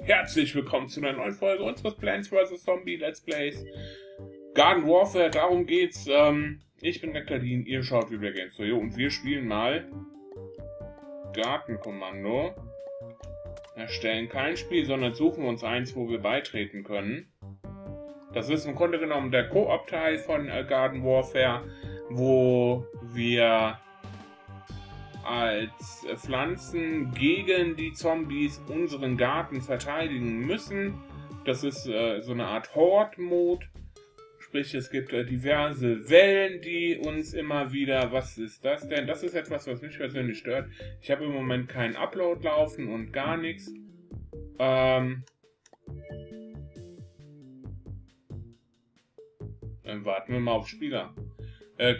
Herzlich willkommen zu einer neuen Folge unseres Plants vs. Zombie Let's Plays Garden Warfare, darum geht's. Ich bin Rektalyn, ihr schaut Weplaygamesforu und wir spielen mal Gartenkommando. Erstellen kein Spiel, sondern suchen uns eins, wo wir beitreten können. Das ist im Grunde genommen der Koop-Teil von Garden Warfare, wo wir als Pflanzen gegen die Zombies unseren Garten verteidigen müssen. Das ist so eine Art Horde-Mode. Sprich, es gibt diverse Wellen, die uns immer wieder... Was ist das denn? Das ist etwas, was mich persönlich stört. Ich habe im Moment keinen Upload laufen und gar nichts. Dann warten wir mal auf Spieler.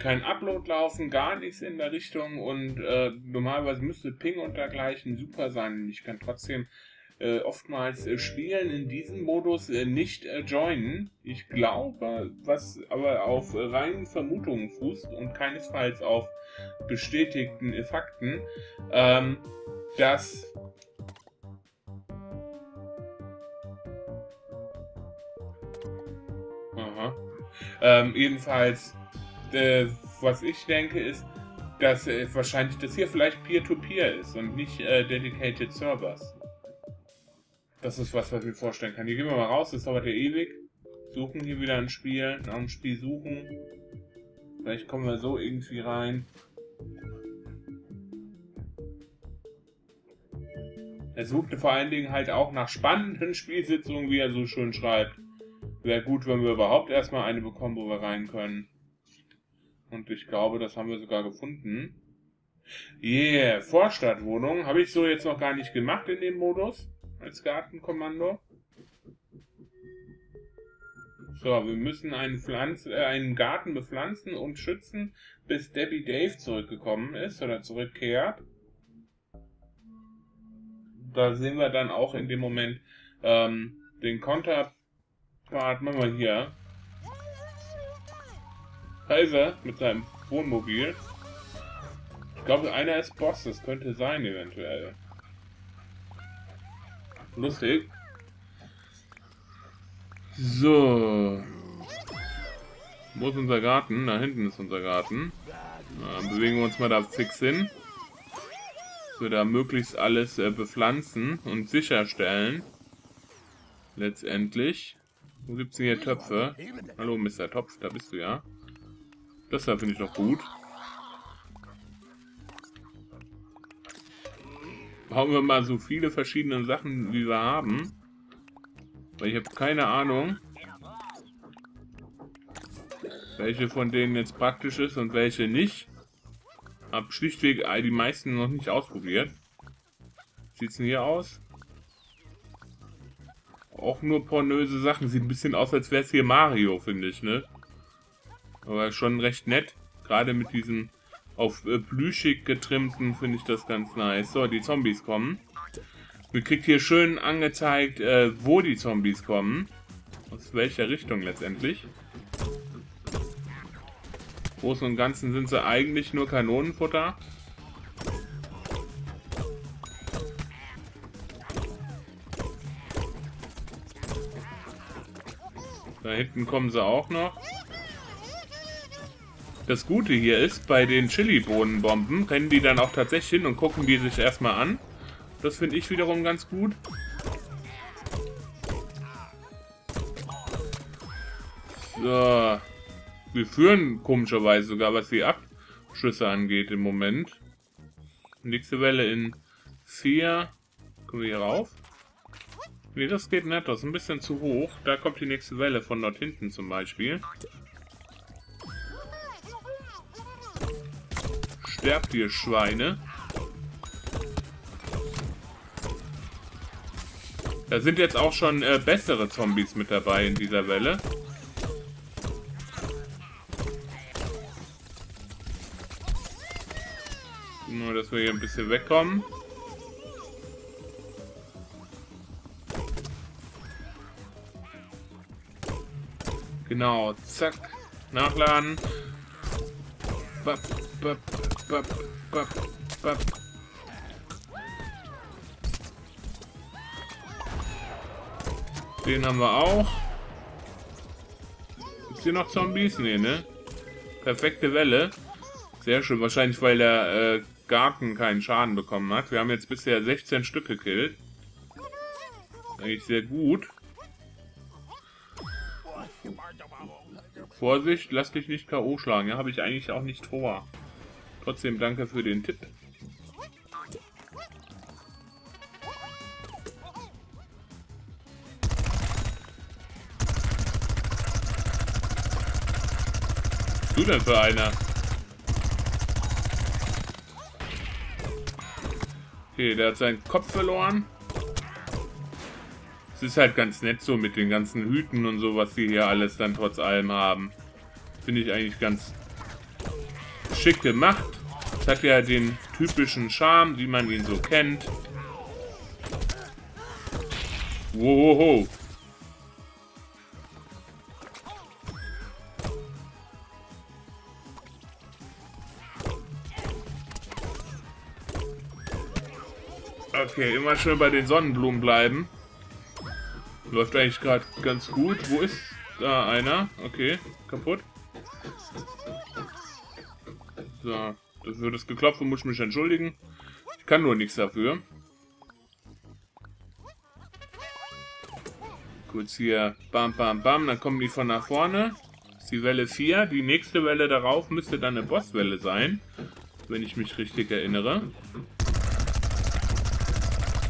Kein Upload laufen, gar nichts in der Richtung und normalerweise müsste Ping und dergleichen super sein. Ich kann trotzdem oftmals Spielen in diesem Modus nicht joinen. Ich glaube, was aber auf reinen Vermutungen fußt und keinesfalls auf bestätigten Fakten, dass jedenfalls was ich denke ist, dass wahrscheinlich das hier vielleicht Peer-to-Peer ist und nicht Dedicated Servers. Das ist was, was ich mir vorstellen kann. Hier gehen wir mal raus, das dauert ja ewig. Suchen hier wieder ein Spiel, nach dem Spiel suchen. Vielleicht kommen wir so irgendwie rein. Er suchte vor allen Dingen halt auch nach spannenden Spielsitzungen, wie er so schön schreibt. Wäre gut, wenn wir überhaupt erstmal eine bekommen, wo wir rein können. Und ich glaube, das haben wir sogar gefunden. Yeah, Vorstadtwohnung. Habe ich so jetzt noch gar nicht gemacht in dem Modus. Als Gartenkommando. So, wir müssen einen Garten bepflanzen und schützen, bis Debbie Dave zurückgekommen ist oder zurückkehrt. Da sehen wir dann auch in dem Moment den Konterpart. Machen wir hier. Heiser mit seinem Wohnmobil. Ich glaube, einer ist Boss, das könnte sein eventuell. Lustig. So. Wo ist unser Garten? Da hinten ist unser Garten. Dann bewegen wir uns mal da fix hin. Dass wir da möglichst alles bepflanzen und sicherstellen. Letztendlich. Wo gibt es denn hier Töpfe? Hallo Mr. Topf, da bist du ja. Das da finde ich doch gut. Hauen wir mal so viele verschiedene Sachen, wie wir haben. Weil ich habe keine Ahnung, welche von denen jetzt praktisch ist und welche nicht. Hab schlichtweg die meisten noch nicht ausprobiert. Sieht es denn hier aus? Auch nur pornöse Sachen. Sieht ein bisschen aus, als wäre es hier Mario, finde ich, ne? Aber schon recht nett. Gerade mit diesem auf plüschig getrimmten finde ich das ganz nice. So, die Zombies kommen. Wir kriegen hier schön angezeigt, wo die Zombies kommen. Aus welcher Richtung letztendlich. Im Großen und Ganzen sind sie eigentlich nur Kanonenfutter. Da hinten kommen sie auch noch. Das Gute hier ist, bei den Chili-Bohnenbomben rennen die dann auch tatsächlich hin und gucken die sich erstmal an. Das finde ich wiederum ganz gut. So. Wir führen komischerweise sogar, was die Abschüsse angeht im Moment. Nächste Welle in 4. Kommen wir hier rauf? Ne, das geht nicht. Das ist ein bisschen zu hoch. Da kommt die nächste Welle von dort hinten zum Beispiel. Sterbt ihr Schweine. Da sind jetzt auch schon bessere Zombies mit dabei in dieser Welle. Nur, dass wir hier ein bisschen wegkommen. Genau, zack. Nachladen. Bap, bap. Bap, bap, bap. Den haben wir auch. Ist hier noch Zombies? Nee, ne? Perfekte Welle. Sehr schön. Wahrscheinlich, weil der Garten keinen Schaden bekommen hat. Wir haben jetzt bisher 16 Stück gekillt. Eigentlich sehr gut. Vorsicht, lass dich nicht K.O. schlagen. Ja, habe ich eigentlich auch nicht vor. Trotzdem danke für den Tipp. Was bist du denn für einer? Okay, der hat seinen Kopf verloren. Es ist halt ganz nett so mit den ganzen Hüten und so, was sie hier alles dann trotz allem haben. Finde ich eigentlich ganz schick gemacht. Es hat ja den typischen Charme, wie man ihn so kennt. Wohoho. Okay, immer schön bei den Sonnenblumen bleiben. Läuft eigentlich gerade ganz gut. Wo ist da einer? Okay, kaputt. So, das wird es geklopft und muss ich mich entschuldigen. Ich kann nur nichts dafür. Kurz hier, bam, bam, bam, dann kommen die von nach vorne. Das ist die Welle 4. Die nächste Welle darauf müsste dann eine Bosswelle sein, wenn ich mich richtig erinnere.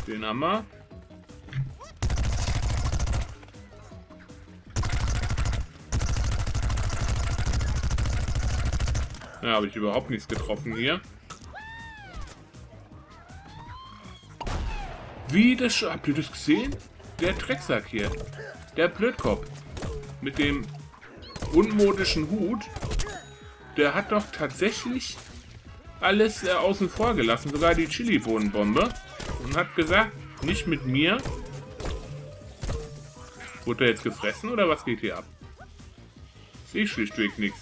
Den haben wir. Ja, habe ich überhaupt nichts getroffen hier. Wie das schon. Habt ihr das gesehen? Der Drecksack hier. Der Blödkopf. Mit dem unmodischen Hut. Der hat doch tatsächlich alles außen vor gelassen. Sogar die Chili-Bohnenbombe. Und hat gesagt, nicht mit mir. Wurde er jetzt gefressen oder was geht hier ab? Sehe ich schlichtweg nichts.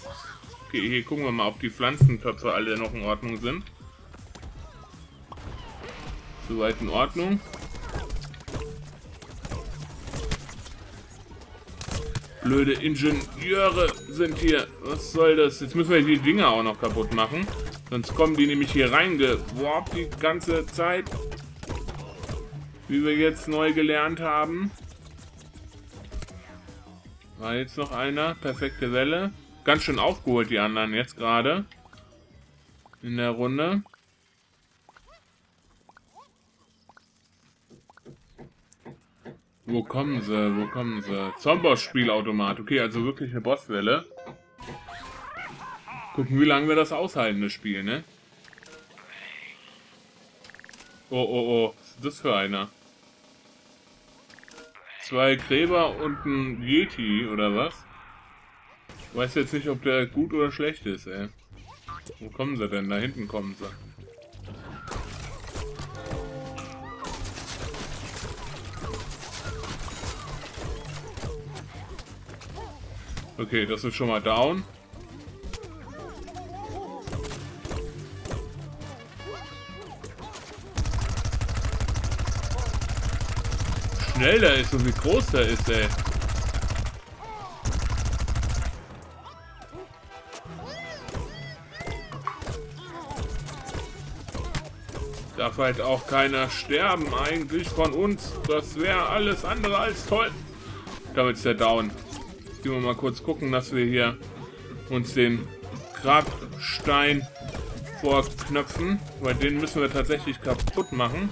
Okay, hier gucken wir mal, ob die Pflanzentöpfe alle noch in Ordnung sind. Soweit in Ordnung. Blöde Ingenieure sind hier. Was soll das? Jetzt müssen wir die Dinger auch noch kaputt machen. Sonst kommen die nämlich hier reingeworfen die ganze Zeit. Wie wir jetzt neu gelernt haben. War jetzt noch einer. Perfekte Welle. Ganz schön aufgeholt die anderen jetzt gerade. In der Runde. Wo kommen sie? Wo kommen sie? Zombos-Spielautomat. Okay, also wirklich eine Bosswelle. Gucken, wie lange wir das aushalten, das Spiel, ne? Oh, oh, oh. Was ist das für einer? 2 Gräber und ein Yeti, oder was? Ich weiß jetzt nicht, ob der gut oder schlecht ist, ey. Wo kommen sie denn? Da hinten kommen sie. Okay, das ist schon mal down. Schnell der ist und wie groß der ist, ey. Darf halt auch keiner sterben eigentlich von uns. Das wäre alles andere als toll. Damit ist der down. Jetzt gehen wir mal kurz gucken, dass wir hier uns den Grabstein vorknöpfen. Weil den müssen wir tatsächlich kaputt machen.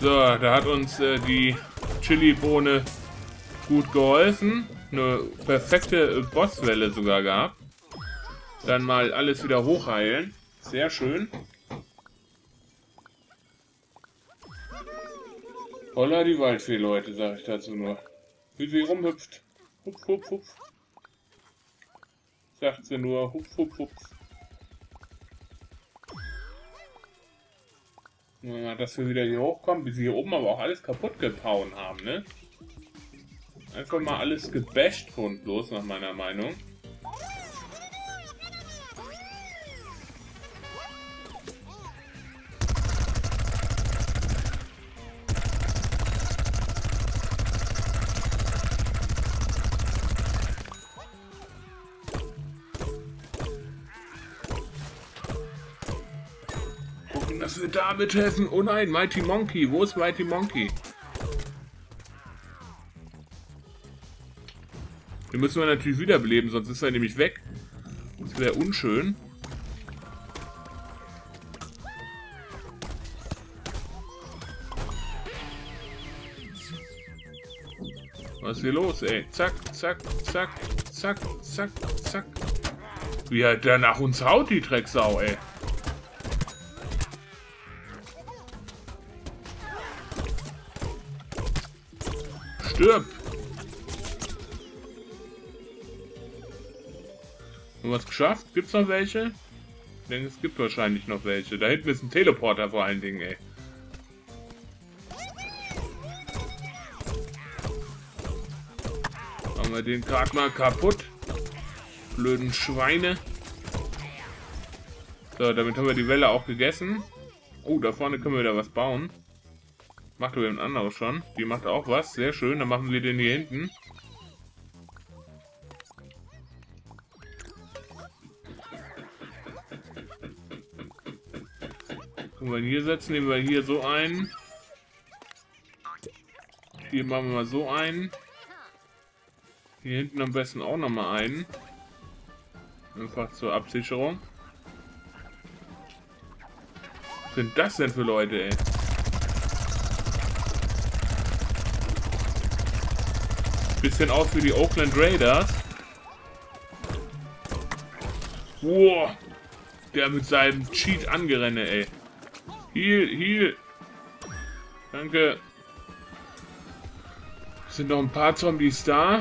So, da hat uns die Chili-Bohne gut geholfen. Eine perfekte Bosswelle sogar gehabt. Dann mal alles wieder hochheilen. Sehr schön. Holla die Waldfee, Leute, sage ich dazu nur. Wie sie rumhüpft. Hupf, hupf, hupf. Sagt sie nur. Hupf, hupf, hupf. Dass wir wieder hier hochkommen, wie sie hier oben aber auch alles kaputt gehauen haben, ne? Einfach mal alles gebasht grundlos, nach meiner Meinung. dass wir damit helfen. Oh nein, Mighty Monkey. Wo ist Mighty Monkey? Den müssen wir natürlich wiederbeleben, sonst ist er nämlich weg. Das wäre unschön. Was ist hier los, ey? Zack, zack, zack, zack, zack, zack. Wie halt der nach uns haut, die Drecksau, ey. Stirb! Haben wir es geschafft? Gibt's noch welche? Ich denke, es gibt wahrscheinlich noch welche. Da hinten ist ein Teleporter vor allen Dingen, ey. Machen wir den gerade mal kaputt. Blöden Schweine. So, damit haben wir die Welle auch gegessen. Oh, da vorne können wir wieder was bauen. Macht aber ein anderes schon. Die macht auch was. Sehr schön. Dann machen wir den hier hinten. Können wir ihn hier setzen. Nehmen wir hier so einen. Hier machen wir mal so einen. Hier hinten am besten auch nochmal einen. Einfach zur Absicherung. Was sind das denn für Leute, ey? Bisschen aus wie die Oakland Raiders. Wow. Der mit seinem Cheat angerenne, ey. Heal, heal. Danke. Es sind noch ein paar Zombies da.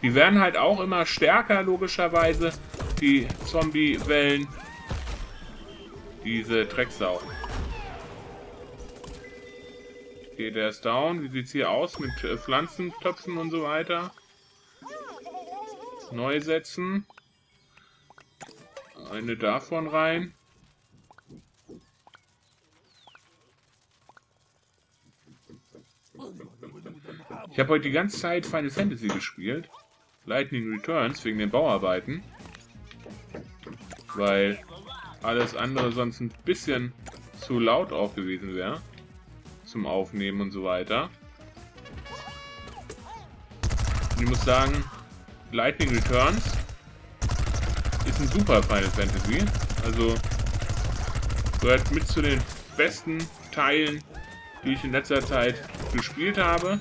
Die werden halt auch immer stärker, logischerweise. Die Zombie-Wellen. Diese Drecksau. Okay, der ist down. Wie sieht's hier aus mit Pflanzentöpfen und so weiter? Neu setzen. Eine davon rein. Ich habe heute die ganze Zeit Final Fantasy gespielt. Lightning Returns wegen den Bauarbeiten. Weil alles andere sonst ein bisschen zu laut auch gewesen wäre. Zum Aufnehmen und so weiter. Und ich muss sagen, Lightning Returns ist ein super Final Fantasy. Also gehört mit zu den besten Teilen, die ich in letzter Zeit gespielt habe.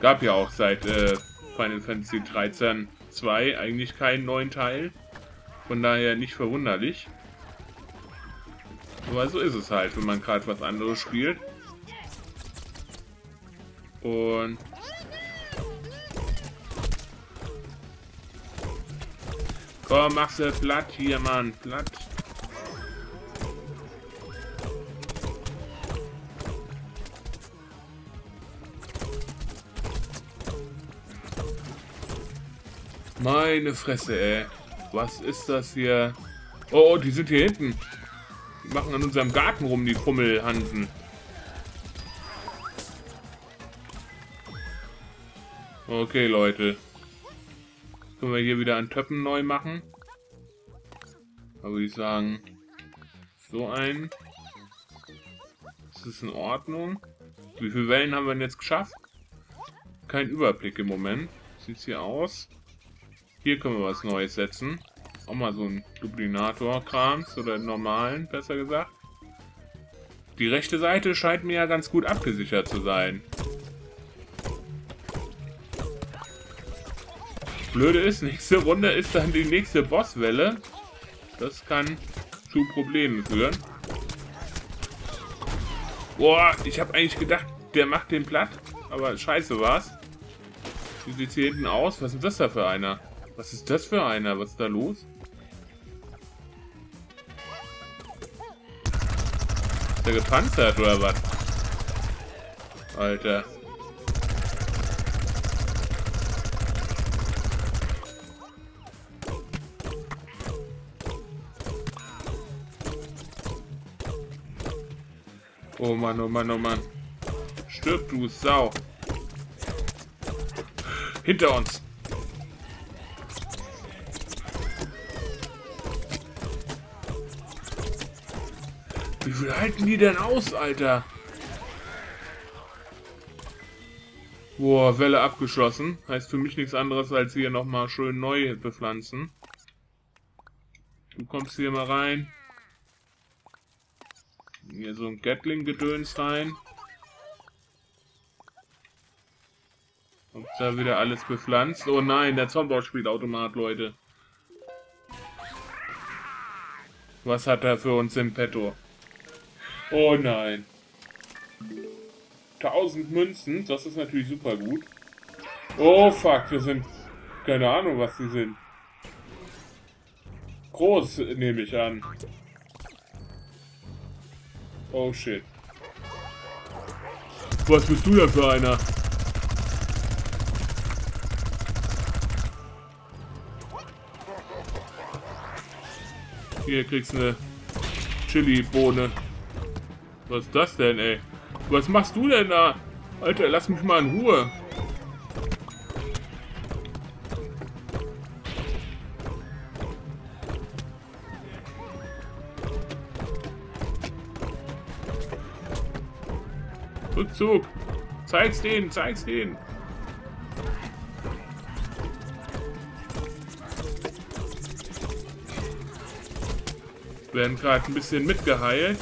Gab ja auch seit Final Fantasy 13 2 eigentlich keinen neuen Teil. Von daher nicht verwunderlich. Aber so ist es halt, wenn man gerade was anderes spielt. Und komm, mach's platt hier, Mann. Platt. Meine Fresse, ey. Was ist das hier? Oh, die sind hier hinten. Die machen an unserem Garten rum, die Krummelhansen. Okay, Leute. Können wir hier wieder an Töpfen neu machen. Da würde ich sagen, so ein. Das ist in Ordnung. Wie viele Wellen haben wir denn jetzt geschafft? Kein Überblick im Moment. Sieht es hier aus? Hier können wir was Neues setzen. Auch mal so ein Duplinator-Krams oder einen normalen, besser gesagt. Die rechte Seite scheint mir ja ganz gut abgesichert zu sein. Blöde ist, nächste Runde ist dann die nächste Bosswelle. Das kann zu Problemen führen. Boah, ich habe eigentlich gedacht, der macht den platt. Aber scheiße war's. Wie sieht's hier hinten aus? Was ist das da für einer? Was ist das für einer? Was ist da los? Ist der gepanzert oder was? Alter. Oh Mann, oh Mann, oh Mann. Stirb, du Sau. Hinter uns. Wie viel halten die denn aus, Alter? Boah, Welle abgeschlossen. Heißt für mich nichts anderes, als hier nochmal schön neu bepflanzen. Du kommst hier mal rein. Hier so ein Gatling-Gedöns rein. Und da wieder alles bepflanzt. Oh nein, der Zombie spielt Automat, Leute. Was hat er für uns im Petto? Oh nein. 1000 Münzen, das ist natürlich super gut. Oh fuck, wir sind... Keine Ahnung, was die sind. Groß, nehme ich an. Oh shit. Was bist du denn für einer? Hier kriegst du eine Chili-Bohne. Was ist das denn, ey? Was machst du denn da? Alter, lass mich mal in Ruhe. Rückzug. Zeig's denen, zeig's denen. Werden gerade ein bisschen mitgeheilt.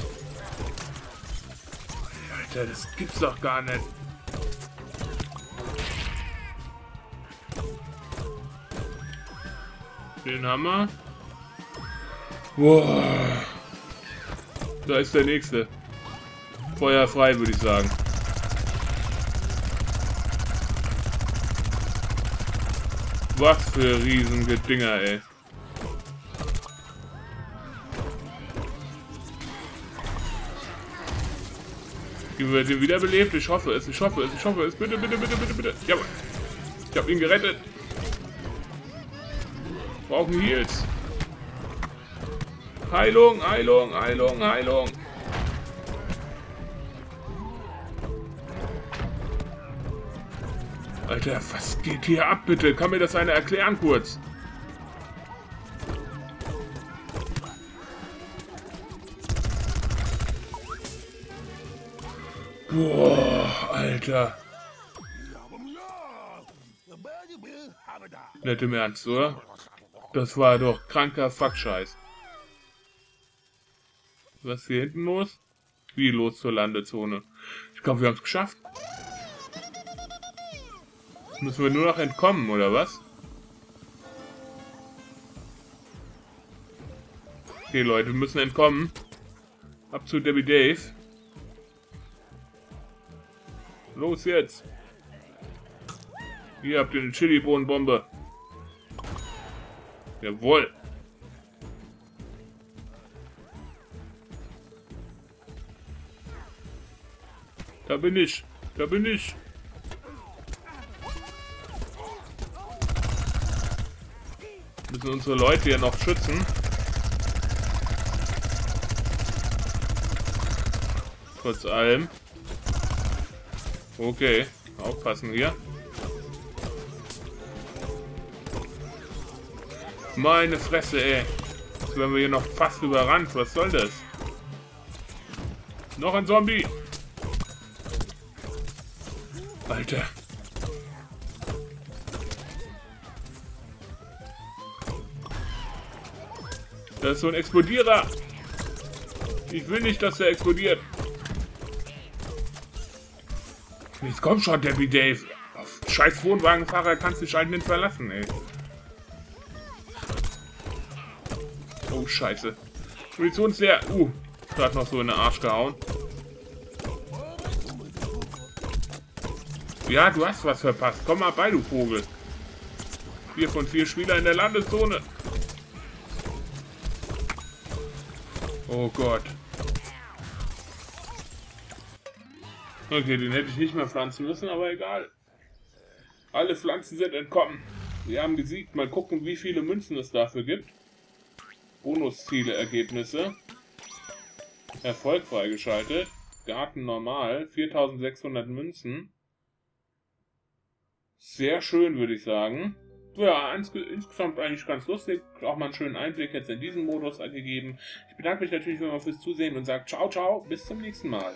Alter, das gibt's doch gar nicht. Den Hammer. Wow. Da ist der nächste. Feuer frei, würde ich sagen. Was für riesige Dinger, ey. Wird ihn wiederbelebt. Ich hoffe es, ich hoffe es, ich hoffe es. Bitte, bitte, bitte, bitte, bitte. Jawohl. Ich habe ihn gerettet. Brauchen Heals. Heilung, Heilung, Heilung, Heilung. Alter, was geht hier ab, bitte? Kann mir das einer erklären, kurz? Boah, Alter. Nicht im Ernst, oder? Das war doch kranker Fuck-Scheiß. Was ist hier hinten los? Wie los zur Landezone? Ich glaube, wir haben es geschafft. Müssen wir nur noch entkommen, oder was? Okay, Leute, wir müssen entkommen. Ab zu Debbie Dave. Los jetzt! Hier habt ihr eine Chili-Bohnenbombe. Jawohl! Da bin ich! Da bin ich! Müssen unsere Leute hier noch schützen. Trotz allem. Okay, aufpassen hier. Meine Fresse, ey. Jetzt werden wir hier noch fast überrannt. Was soll das? Noch ein Zombie. Alter. Das ist so ein Explodierer. Ich will nicht, dass der explodiert. Jetzt komm schon, Debbie Dave. Auf scheiß Wohnwagenfahrer kannst du dich eigentlich nicht verlassen, ey. Oh, scheiße. Munitions leer. Gerade noch so in den Arsch gehauen. Ja, du hast was verpasst. Komm mal bei, du Vogel. 4 von 4 Spieler in der Landeszone. Oh Gott. Okay, den hätte ich nicht mehr pflanzen müssen, aber egal. Alle Pflanzen sind entkommen. Wir haben gesiegt. Mal gucken, wie viele Münzen es dafür gibt. Bonusziele, Ergebnisse. Erfolg freigeschaltet. Garten normal. 4600 Münzen. Sehr schön, würde ich sagen. Ja, insgesamt eigentlich ganz lustig, auch mal einen schönen Einblick jetzt in diesen Modus gegeben. Ich bedanke mich natürlich nochmal fürs Zusehen und sage ciao, ciao, bis zum nächsten Mal.